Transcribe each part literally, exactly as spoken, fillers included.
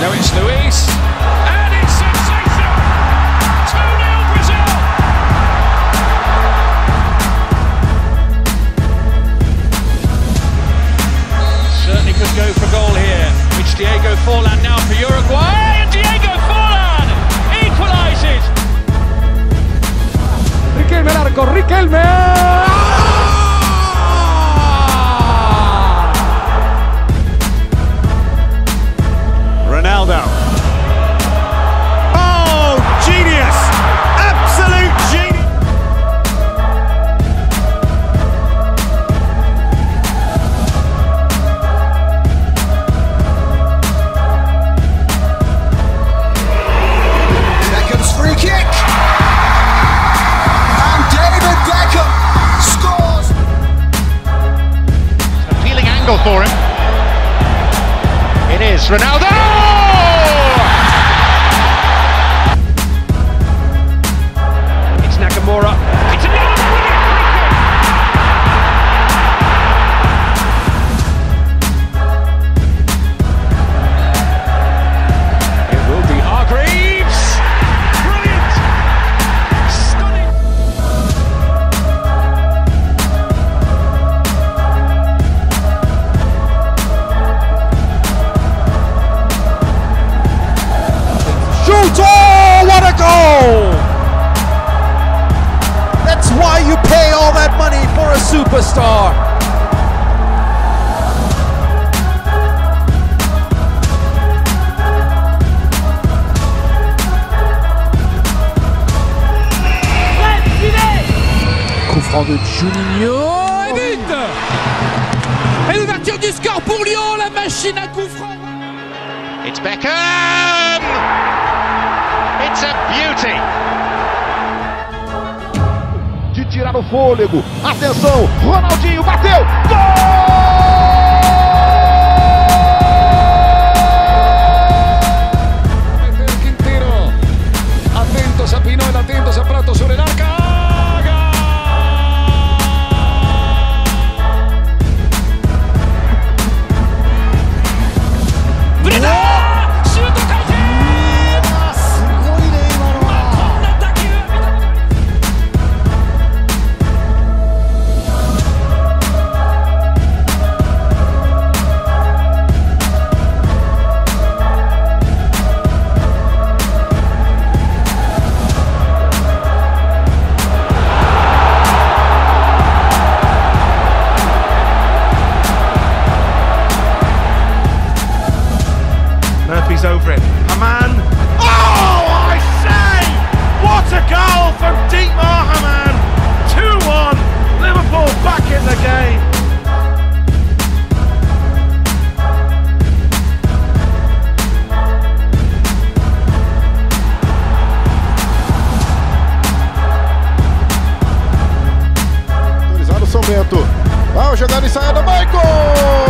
No, it's Luis. And it's sensational! two nil Brazil! Certainly could go for goal here. It's Diego Forlan now for Uruguay. And Diego Forlan equalises! Riquelme, arco, Riquelme! Ronaldo. Oh, genius! Absolute genius! Beckham's free kick! And David Beckham scores! Appealing angle for him. It is Ronaldo! Oh, what a goal! That's why you pay all that money for a superstar. Coup franc de Juninho. Et vite! Et l'ouverture du score pour Lyon, la machine à coup franc. It's Beckham! It's a beauty. De tirar o fôlego. Atenção, Ronaldinho bateu. Gol! Quintero. Atentos a Pinoel, atentos a Prato sobre el arca. He's over it. A man. Oh, I say! What a goal from Deep Mohamed! two one. Liverpool back in the game. Autorizado o São Bento. Vai jogar ensaiada, Michael!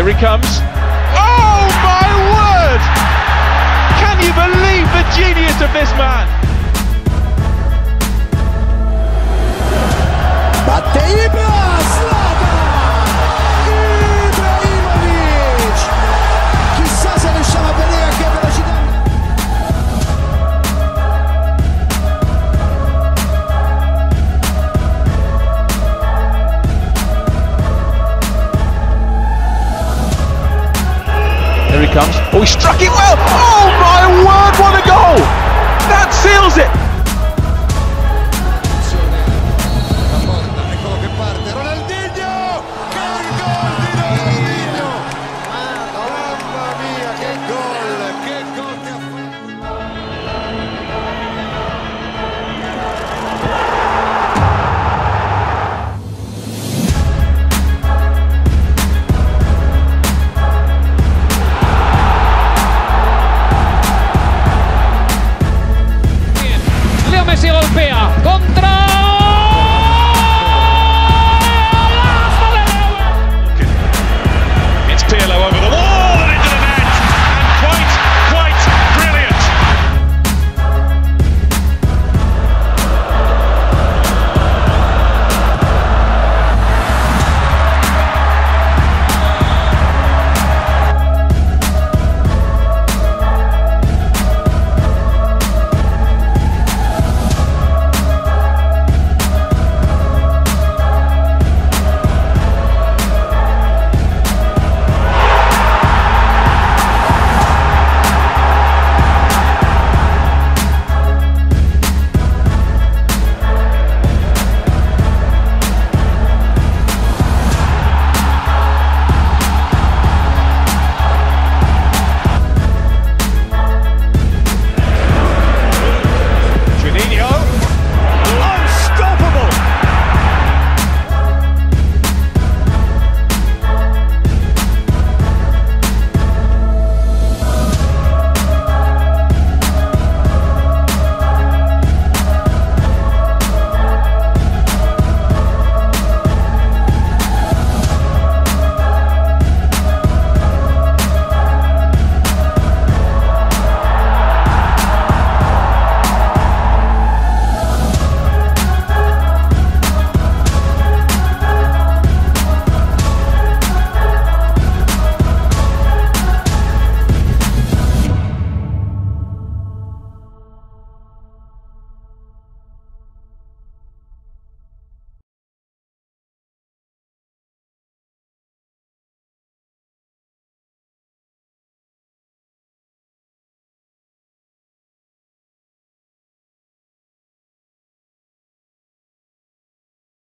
Here he comes. Oh my word! Can you believe the genius of this man? Comes. Oh, he struck it well! Oh my word, what a goal! That seals it!